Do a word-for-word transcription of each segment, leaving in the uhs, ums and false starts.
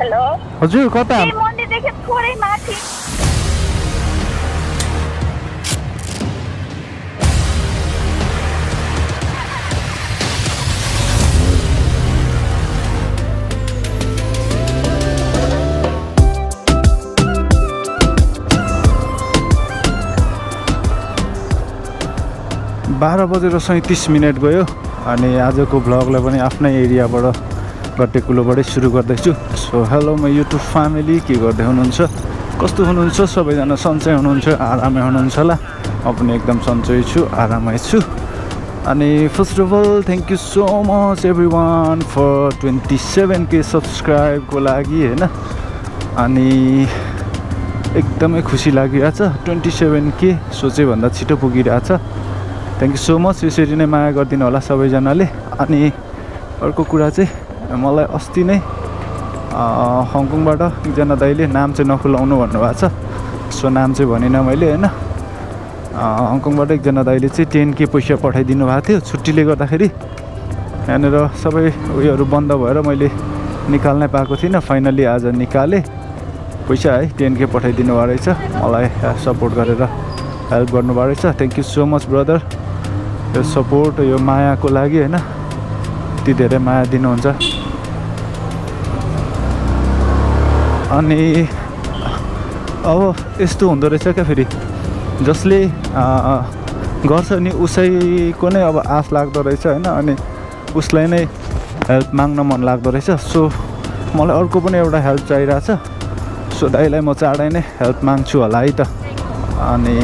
Hello हजुर कता ए Monday देखे थोरै माथि बाह्र बजेर सैंतीस मिनट गयो अनि आजको भ्लगलाई पनि आफ्नै एरियाबाट गट्टेकुलोबाटै सुरु गर्दैछु। सो हेलो म युट्युब फ्यामिली, के गर्दै हुनुहुन्छ, कस्तो हुनुहुन्छ, सबैजना सन्चै हुनुहुन्छ, आरामै हुनुहुन्छ होला। म पनि एकदम सन्चै छु, आरामै छु। अनि first of all thank you so much everyone for twenty seven K सब्सक्राइबको लागि हैन। अनि एकदमै खुसी लागिरहेछ, ट्वेन्टी सेभेन के सोचेभन्दा छिटो पुगिरहेछ। थ्याङ्क यू सो मच, यसरी नै माया गरिदिनु होला सबैजनाले। अनि अर्को कुरा चाहिँ मलाई अस्ति नै हङकङबाट एकजना दाइले नाम चाहिँ नखुलाउनु भन्नुभएको छ। सो नाम चाहिँ भनिनँ मैले हैन। हङकङबाट एकजना दाइले चाहिँ टेन के पैसा पठाइदिनु भएको थियो छुट्टीले गर्दाखेरि। यहाँनिर सबै उयोहरू बन्द भएर मैले निकाल्नै पाएको थिइनँ, फाइनली आज निकालेँ पैसा है, टेन के पठाइदिनु भएको रहेछ। मलाई सपोर्ट गरेर हेल्प गर्नुभएको रहेछ। Thank you so much brother, यो सपोर्ट यो मायाको लागि हैन, यति धेरै माया दिनुहुन्छ। अनि अब यस्तो हुँदो रहेछ क्या, फेरि जसले गर्छ नि उसैको नै अब आश लाग्दो रहेछ हैन, अनि उसलाई नै हेल्प माग्न मन लाग्दो रहेछ। सो मलाई अर्को पनि एउटा हेल्प चाहिरहेछ। सो दाइलाई म चाँडै नै हेल्प माग्छु होला है त। अनि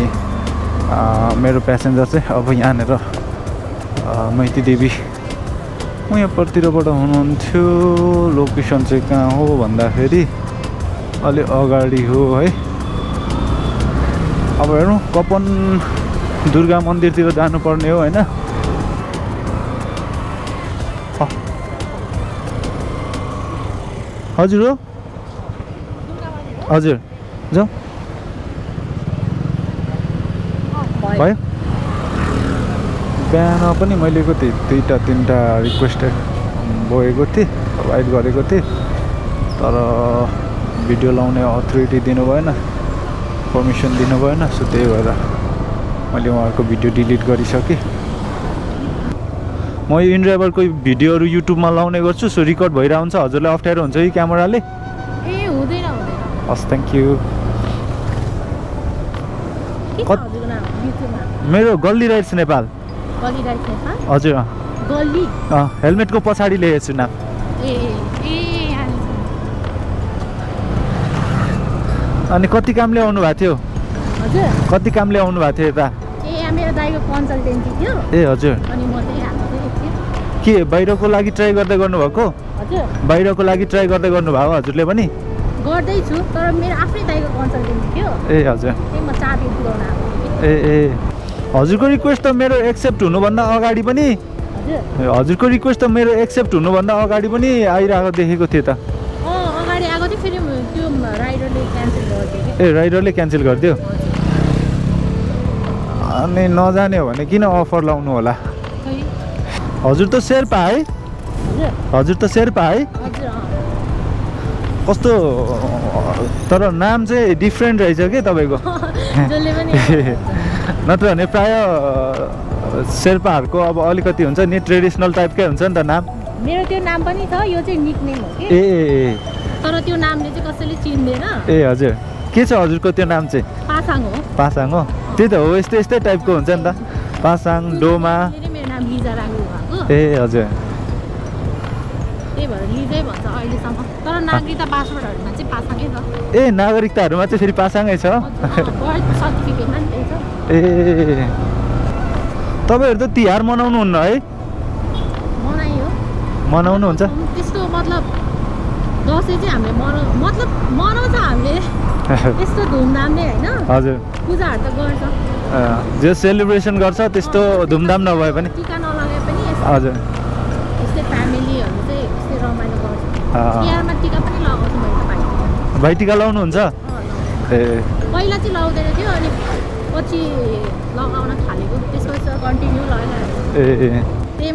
मेरो प्यासेन्जर चाहिँ अब यहाँनिर मैती देवी म यहाँपट्टिबाट हुनुहुन्थ्यो। लोकेसन चाहिँ कहाँ हो भन्दाखेरि अलि अगाडि हो है। अब हेरौँ, कपन दुर्गा मन्दिरतिर जानुपर्ने हो होइन। हजुर हो, हजुर जाउँ भयो। बिहान पनि मैले कति दुईवटा तिनवटा रिक्वेस्ट बोकेको थिएँ, प्रोभाइड गरेको थिएँ, तर भिडियो लाउने अथोरिटी दिनु भएन, पर्मिसन दिनु भएन। सो त्यही भएर मैले उहाँहरूको भिडियो डिलिट गरिसकेँ। म यो इन्ड्राइभरको भिडियोहरू युट्युबमा लाउने गर्छु। सो रेकर्ड भइरहेको हुन्छ, हजुरलाई अप्ठ्यारो हुन्छ कि क्यामेराले? ए हुँदैन हुँदैन। हस्, थ्याङ्क यू। मेरो गल्ली राइड्स नेपाल। गल्ली राइड्स नेपाल? हजुर अँ गल्ली अँ हेलमेटको पछाडि लेखेको छु नाम। ए ए अनि कति कामले आउनु भएको थियो? हजुर कति कामले आउनु भएको थियो यता? ए मेरो दाइको कन्सल्टेन्सी थियो। ए हजुर। अनि म चाहिँ आएको थिएँ। के बाहिरको लागि ट्राई गर्दै गर्नुभएको? हजुर बाहिरको लागि ट्राई गर्दै गर्नुभएको हजुरले पनि? गर्दै छु, तर मेरो आफ्नै दाइको कन्सल्टेन्सी थियो। ए हजुर। ए म चाबी बुलाउन आएको। ए ए हजुरको रिक्वेस्ट त मेरो एक्सेप्ट हुनुभन्दा अगाडि पनि हजुरको रिक्वेस्ट त मेरो एक्सेप्ट हुनुभन्दा अगाडि पनि आइरहेको देखेको थिएँ त। अगाडि आएको थियो, फेरि त्यो राइडरले क्यान्सल गरिदियो। ए राइडरले क्यान्सल गरिदियो? अनि नजाने हो भने किन अफर लाउनु होला? हजुर त शेर्पा है? हजुर त शेर्पा है? कस्तो तर नाम चाहिँ डिफ्रेन्ट रहेछ कि तपाईँको, नत्र भने प्राय शेर्पाहरूको अब अलिकति हुन्छ नि ट्रेडिसनल टाइपकै हुन्छ नि त नाम। मेरो त्यो नाम पनि छ, यो चाहिँ निकनेम हो कि। ए ए तर त्यो नामले चाहिँ कसैले चिन्दैन। ए हजुर के छ हजुरको त्यो नाम चाहिँ? पासाङ हो। पासाङ हो, त्यही त हो, यस्तै यस्तै टाइपको हुन्छ नि त, पासाङ डोमा। मेरो नाम लिजा राख्नु भएको। ए हजुर त्यही भएर लिजै भन्छ अहिलेसम्म, तर नागरिकता पासपोर्टहरूमा चाहिँ पासाङै छ। ए नागरिकताहरूमा चाहिँ फेरि पासाङै छ? ए तपाईँहरू त तिहार मनाउनुहुन्न है? मनाइयो। मनाउनुहुन्छ? त्यस्तो मतलब दसैँ चाहिँ हामीले मनाउ मतलब मनाउँछ हामीले त्यस्तो धुमधामले होइन। हजुर पूजाहरू त गर्छ, जे सेलिब्रेसन गर्छ त्यस्तो धुमधाम नभए पनि, टीका नलगाए पनि हजुर यस्तै फ्यामिलीहरू चाहिँ यस्तै रमाइलो गर्छ। तिहारमा टीका पनि लगाउँछ मैले। भाइटिका लाउनुहुन्छ? ए पहिला चाहिँ लाउँदैन थियो, अनि पछि लगाउन थालेको, त्यसपछि कन्टिन्यू लगाइरहेको छु। ए ए त्यही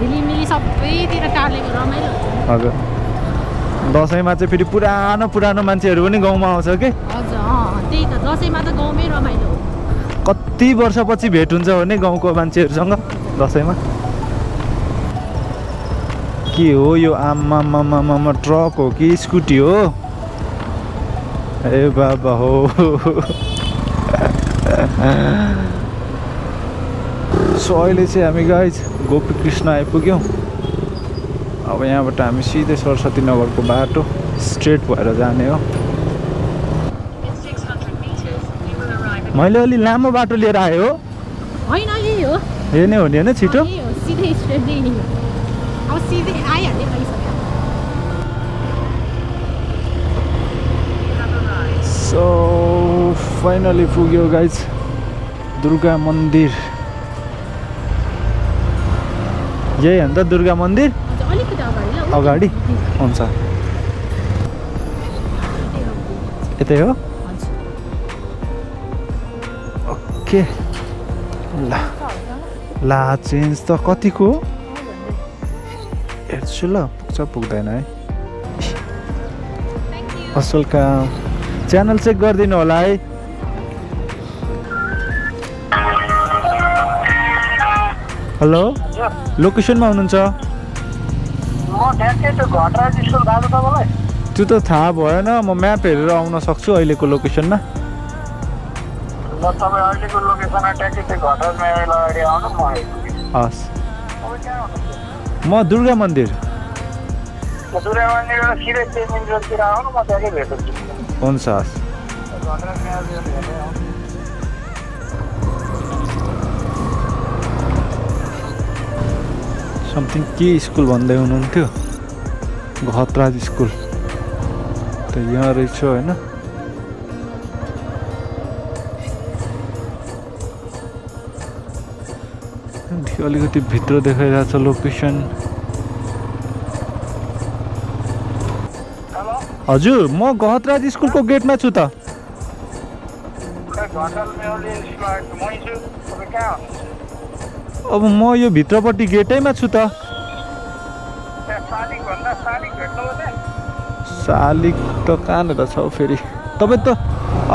झिलिमिली सबैतिर टालेको रमाइलो हजुर दशैंमा चाहिँ फेरि पुरानो पुरानो मान्छेहरु पनि गाउँमा आउँछ के हजुर अ त्यही त दशैंमा त गाउँमै रमाइलो हो कति वर्षपछि भेट हुन्छ हो नि गाउँको मान्छेहरुसँग दशैंमा के हो यो आमा मामा मामा ट्रक हो कि स्कुटी हो ए बाबा हो सो अहिले चाहिँ हामी गाइज गोपी कृष्ण आइपुग्यौं अब यहाँबाट हामी सिधै सरस्वती नगरको बाटो स्ट्रेट भएर जाने हो मैले अलि लामो बाटो लिएर आए हो हैन यही हो यो नै हो नि हैन छिटो सिधै स्ट्रेट दिने अब सिधै आइहाल्ने भइसक्यो सो फाइनली पुग्यो गाइज दुर्गा मन्दिर यही हो नि त दुर्गा मन्दिर अगाडि हुन्छ यतै हो ओके ला ला चेन्ज त कतिको हेर्छु ल पुग्छ पुग्दैन है असलका च्यानल चेक गरिदिनु होला है हेलो लोकेसनमा हुनुहुन्छ त्यो त थाहा भएन म म्याप हेरेर आउन सक्छु अहिलेको लोकेसनमा म दुर्गा मन्दिर हुन्छ समथिङ के स्कुल भन्दै हुनुहुन्थ्यो घतराज स्कुल त यहाँ रहेछ हैन अलिकति भित्र देखाइरहेछ लोकेसन हजुर म घतराज स्कुलको गेटमा छु त अब म यो भित्रपट्टि गेटैमा छु त शालिक त कहाँनिर छ हौ फेरि तपाईँ त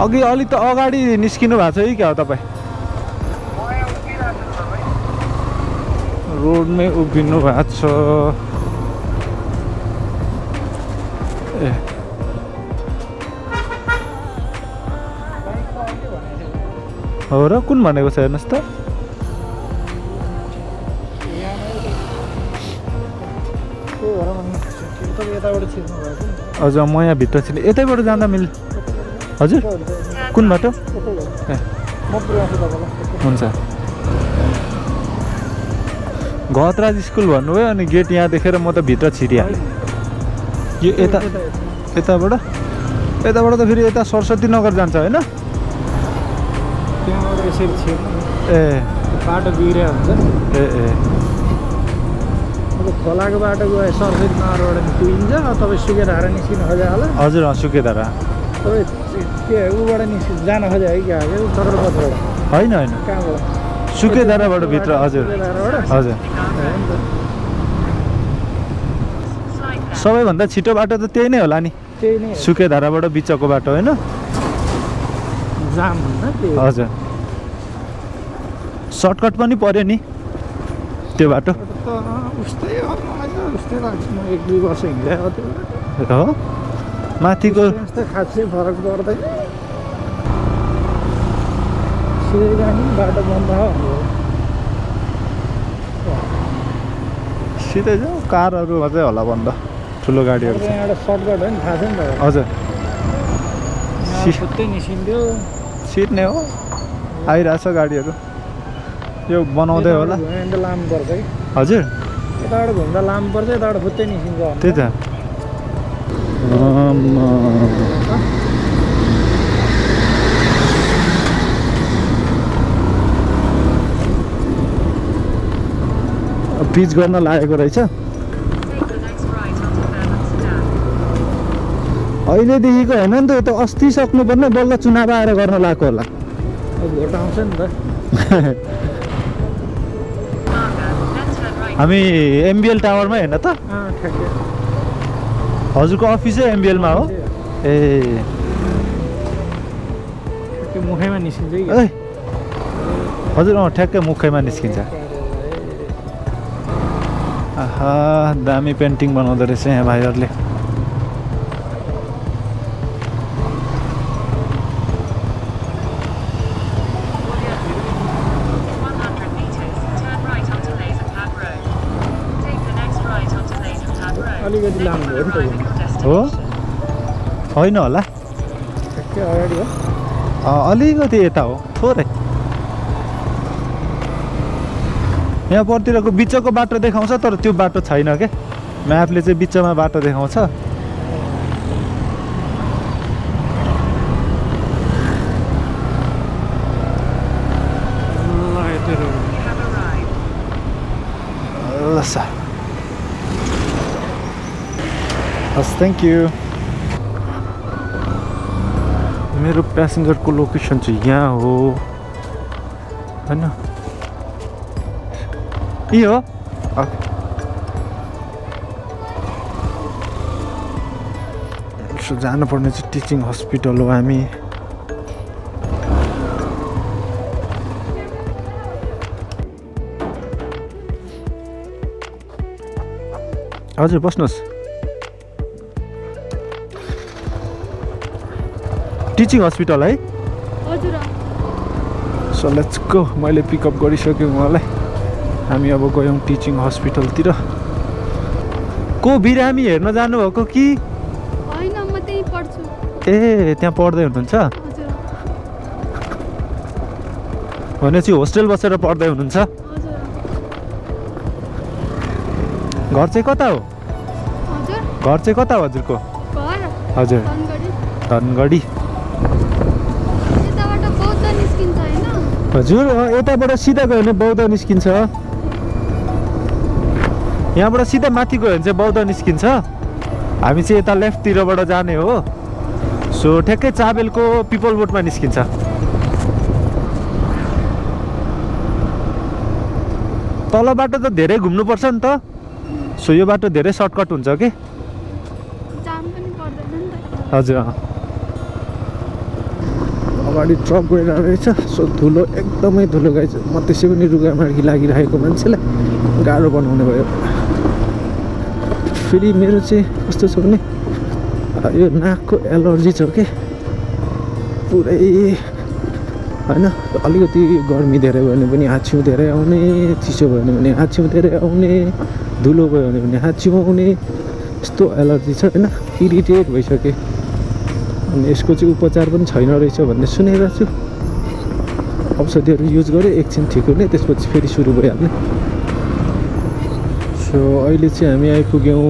अघि अलि त अगाडि निस्किनु भएको छ है क्या हो तपाईँ रोडमै उभिनु भएको छ ए हो र कुन भनेको छ हेर्नुहोस् त हजुर म यहाँ भित्र छिरेँ यतैबाट जाँदा मिल हजुर कुन बाटो ए हुन्छ घतराज स्कुल भन्नुभयो अनि गेट यहाँ देखेर म त भित्र छिरिहालेँ यो यता यताबाट यताबाट त फेरि यता सरस्वती नगर जान्छ होइन ए बाटो बिग्रिया हुन्छ ए ए खोलाको बाटो गयो सरस्वती नगरबाट पुगिन्छ तपाईँ सुके धारा निस्किनु खोज्या होला हजुर अँ सुके धारा तपाईँ त्यो ऊबाट निस्कि जान खोज्या है क्या चक्रपथबाट होइन होइन कहाँबाट सुके धाराबाट भित्र हजुर हजुर सबैभन्दा छिटो बाटो त त्यही नै होला नि त्यही नै सुके धाराबाट बिचको बाटो होइन जाम हुन्छ हजुर सर्टकट पनि पर्यो नि त्यो बाटो माथिको खासै फरक पर्दैन सिधै जाऊ कारहरू अझै होला बन्द ठुलो गाडीहरू सर्टकट हो नि थाहा छैन हजुर निस्किन्थ्यो सिर्ने हो आइरहेछ गाडीहरू यो बनाउँदै होला लामो पर्छ है हजुर यताबाट घुम्दा लामो पर्छ यताबाट फुत्तै निस्किन्छ त्यही त Mama. पिच गर्न लागेको रहेछ अहिले देखिको हैन नि त यो त अस्ति सक्नु पर्ने बल्ल चुनाव आएर गर्न लागको होला अब भोट आउँछ नि त हामी एमबीएल टावरमा हैन त हजुरको अफिस एमबीएल मा हो ए के मुखैमा निस्किन्छ है हजुर अ ठ्याक्कै मुखैमा निस्किन्छ आहा दामी पेन्टिङ बनाउँदै रहेछ यहाँ भाइहरुले अलिकति लामो हो होइन होला के अगाडि हो अ अलिकति यता हो थोरै यहाँ पर्तिरको बिचको बाटो देखाउँछ तर त्यो बाटो छैन के म्यापले चाहिँ बिचमा बाटो देखाउँछ ल सा हस् थ्यांक यू मेरो प्यासेन्जरको लोकेसन चाहिँ यहाँ हो हैन ये हो सो जान पर्ने चाहिँ टिचिङ हस्पिटल हो हामी हजुर बस्नुस् टिचिङ हस्पिटल है हजुर सो लेट्स गो मैले पिकअप गरिसकेँ उहाँलाई हामी अब गयौं टिचिङ हस्पिटल तिर को बिरामी हेर्न जानु भएको कि हैन म त्यही पढ्छु ए त्यहाँ पढ्दै हुनुहुन्छ हजुर भनेपछि होस्टेल बसेर पढ्दै हुनुहुन्छ हजुर घर चाहिँ कता हो हजुर घर चाहिँ कता हो हजुरको घर हजुर धनगढी यताबाट बौद्ध निस्किन्छ हैन हजुर यताबाट सिधा गयो भने बौद्ध निस्किन्छ यहाँबाट सिधा माथि गयो भने चाहिँ बौद्ध निस्किन्छ हामी चाहिँ यता लेफ्ट तिरबाट जाने हो सो ठ्याक्कै चाबेलको पिपल बोटमा निस्किन्छ तल बाटो त धेरै घुम्नु पर्छ नि त सो यो बाटो धेरै सर्टकट हुन्छ के जाम पनि पर्दैन नि त हजुर अगाडि ट्रक गइरहेको रहेछ सो धुलो एकदमै धुलो गएछ म त्यसै पनि रुगामार्गी लागिरहेको मान्छेलाई गाह्रो बनाउने भयो फेरि मेरो चाहिँ कस्तो छ भने यो नाकको एलर्जी छ के पुरै हैन अलिकति गर्मी धेरै भयो भने पनि हाछिउ धेरै आउने चिसो भयो भने हाछिउ धेरै आउने धुलो भयो भने हाछिउ आउने यस्तो एलर्जी छ हैन इरिटेट भइसके अनि यसको चाहिँ उपचार पनि छैन रहेछ भन्ने सुनेको छु औषधिहरू युज गरे एकछिन ठिक हुने त्यसपछि फेरि सुरु भइहाल्ने सो अहिले चाहिँ हामी आइपुग्यौँ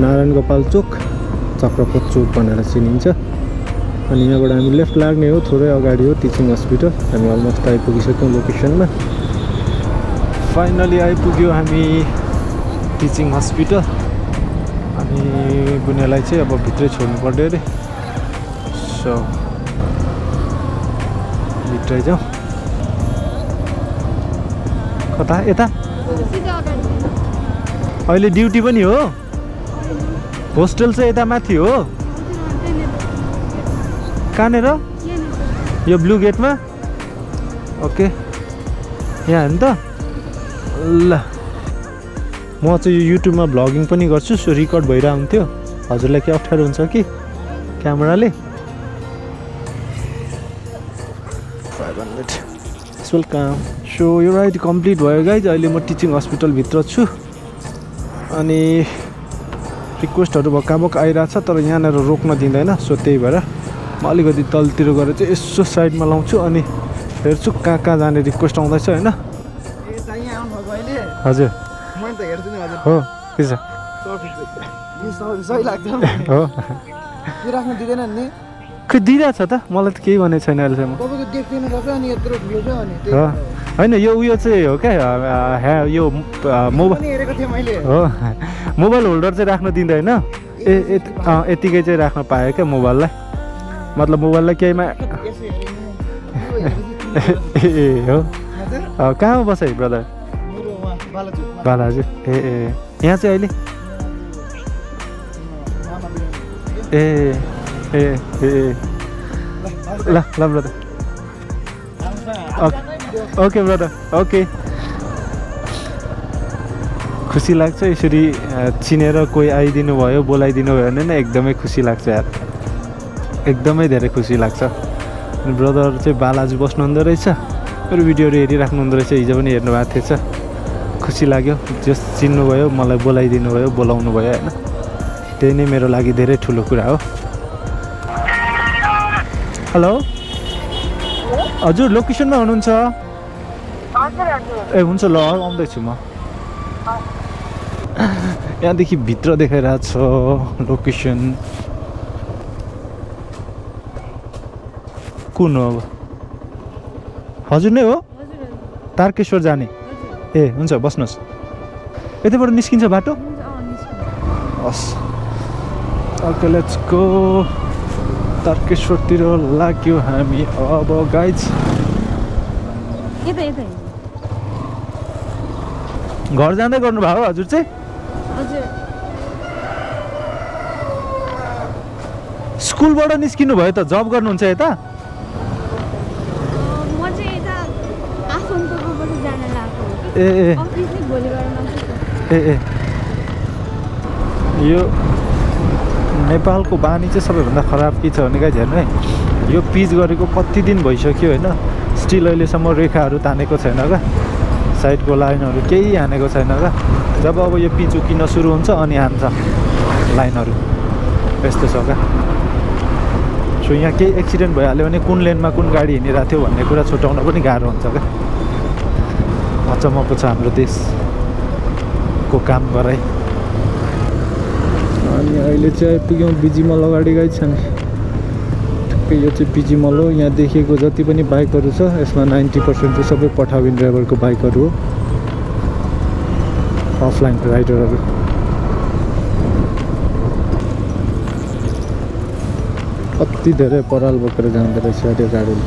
नारायण गोपाल चोक चक्रपथ चोक भनेर चिनिन्छ अनि यहाँबाट हामी लेफ्ट लाग्ने हो थोरै अगाडि हो टिचिङ हस्पिटल हामी अलमोस्ट आइपुगिसक्यौँ लोकेसनमा फाइनली आइपुग्यो हामी टिचिङ हस्पिटल अनि बुनेलाई चाहिँ अब भित्रै छोड्नु पर्यो अरे सो भित्रै जाऊ कता यता अहिले ड्युटी पनि हो होस्टेल चाहिँ यता माथि हो कहाँनेर यो ब्लू गेटमा ओके यहाँ हो नि त ल म चाहिँ यो युट्युबमा भ्लगिङ पनि गर्छु सो रेकर्ड भइरा हुन्थ्यो हजुरलाई के अप्ठ्यारो हुन्छ कि क्यामेराले वेलकम सो यो राइड कम्प्लिट भयो गाइज अहिले म टिचिङ हस्पिटलभित्र छु अनि रिक्वेस्टहरू भक्काबक आइरहेछ तर यहाँनिर रोक्न दिँदैन सो त्यही भएर म अलिकति तलतिर गएर चाहिँ यसो साइडमा लाउँछु अनि हेर्छु कहाँ कहाँ जाने रिक्वेस्ट आउँदैछ होइन हजुर हो के छ सही लाग्छ हो तिराख्नु दिदैन नि खै दिइरा छ त मलाई त केही भने छैन अहिले सम्म तपाईको देख्दैन गफ अनि यत्रो भिडियो छ अनि त्यो हैन यो उयो चाहिँ हो के यो मोबाइल हेरेको थिए मैले हो मोबाइल होल्डर चाहिँ राख्न दिदैन ए यतिकै चाहिँ राख्न पाए के मोबाइललाई मतलब मोबाइललाई केहीमा ए हो कहाँ बसे ब्रदर बालाजु बालाजु ए ए यहाँ चाहिँ अहिले ए ए ए ल ल ब्रदर ओके ब्रदर ओके खुसी लाग्छ यसरी चिनेर कोही आइदिनु भयो बोलाइदिनु भयो भने एकदमै खुसी लाग्छ यार एकदमै धेरै खुसी लाग्छ ब्रदर चाहिँ बालाजु बस्नु हुँदो रहेछ मेरो भिडियोहरू हेरिराख्नु हुँदो रहेछ हिजो पनि हेर्नु भएको थिएछ खुसी लाग्यो जस चिन्नु भयो मलाई बोलाइदिनु भयो बोलाउनु भयो हैन त्यही नै मेरो लागि धेरै ठुलो कुरा हो हेलो हजुर लोकेसनमा हुनुहुन्छ हजुर हजुर ए हुन्छ ल आउँदै छु म यहाँदेखि भित्र देखाइरहेको छ लोकेसन कुन हो हजुर नै हो तारकेश्वर जाने ए हुन्छ बस्नुहोस् यतैबाट निस्किन्छ बाटो हस् Okay, let's go. Tarkeshwar tiro lagyo hami ab guys. Ida ida. Ghar janda garnu bhayo hazur chai? Hazur. School bada niskinu bhayo ta job garनुहुन्छ eta? म चाहिँ eta आफन्तकोबाट जान लाग्यो. ए ए. अफिस नि भोलि गर्न सक्छ. ए ए. यो नेपालको बानी चाहिँ सबैभन्दा खराब के छ भने गाइज हेर्नु है यो पिच गरेको कति दिन भइसक्यो हैन स्टिल अहिलेसम्म रेखाहरू तानेको छैन गा साइडको लाइनहरू केही हानेको छैन गा जब अब यो पिच उकिन सुरु हुन्छ अनि हान्छ लाइनहरू यस्तो छ गा सो यहाँ केही एक्सिडेन्ट भइहाल्यो भने कुन लेनमा कुन गाडी हिँडिरहेको थियो भन्ने कुरा छुटाउन पनि गाह्रो हुन्छ गा अचम्मको छ हाम्रो देशको काम गराइ अनि अहिले चाहिँ आइपुग्यौँ बिजी मल अगाडि गइ छ नि ठिकै यो चाहिँ बिजी मल हो यहाँ देखिएको जति पनि बाइकहरू छ यसमा नाइन्टी पर्सेन्ट चाहिँ सबै पठाविन ड्राइभरको बाइकहरू हो अफलाइन राइडरहरू कति धेरै पराल बोकेर जाँदो रहेछ त्यो गाडीले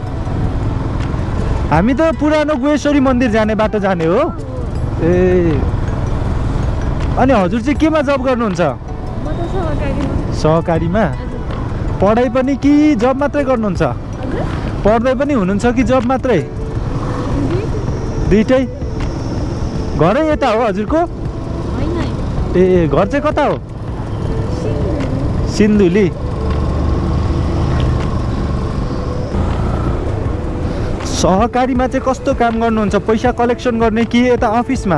हामी त पुरानो गुहेश्वरी मन्दिर जाने बाटो जाने हो ए अनि हजुर चाहिँ केमा जब गर्नुहुन्छ सहकारीमा पढाइ पनि कि जब मात्रै गर्नुहुन्छ पढ्दै पनि हुनुहुन्छ कि जब मात्रै दुईटै घरै यता हो हजुरको ए घर चाहिँ कता हो सिन्धुली सहकारीमा चाहिँ कस्तो काम गर्नुहुन्छ पैसा कलेक्सन गर्ने कि यता अफिसमा म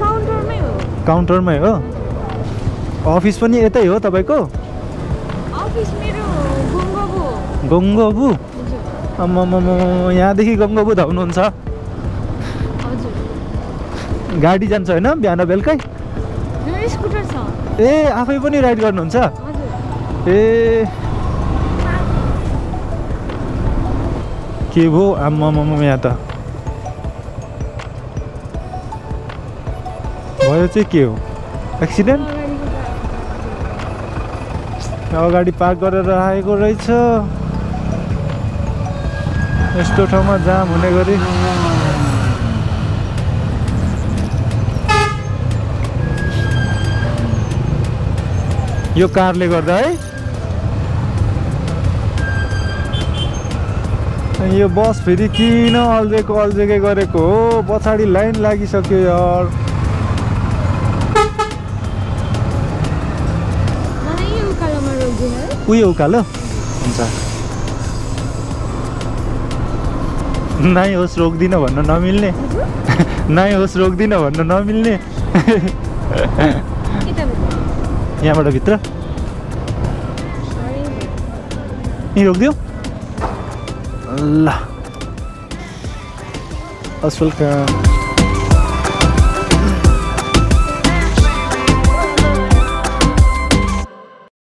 काउन्टरमै हो काउन्टरमै हो अफिस पनि यतै हो तपाईको अफिस मेरो गंगोबु गंगोबु आमामामा यहाँदेखि गंगोबु धाउनुहुन्छ हजुर गाडी जान्छ हैन बिहान बेलुकै मेरो स्कुटर छ ए आफै पनि राइड गर्नुहुन्छ हजुर ए के भो आम्मामामा यहाँ त भयो चाहिँ के हो एक्सिडेन्ट अगाडि पार्क गरेर आएको रहेछ यस्तो ठाउँमा जाम हुने गरी यो कारले गर्दा है ये बस फेरि किन अल्झेको अल्झेकै गरेको हो, पछाडी लाइन लागिसक्यो यार। मलाई उकालोमा रोक्छु है। उयो उकालो? हुन्छ। नाइ होस् रोक्दिन भन्न नमिल्ने। नाइ होस् रोक्दिन भन्न नमिल्ने। यहाँबाट भित्र? यही रोक्दियो? Allah. As welcome.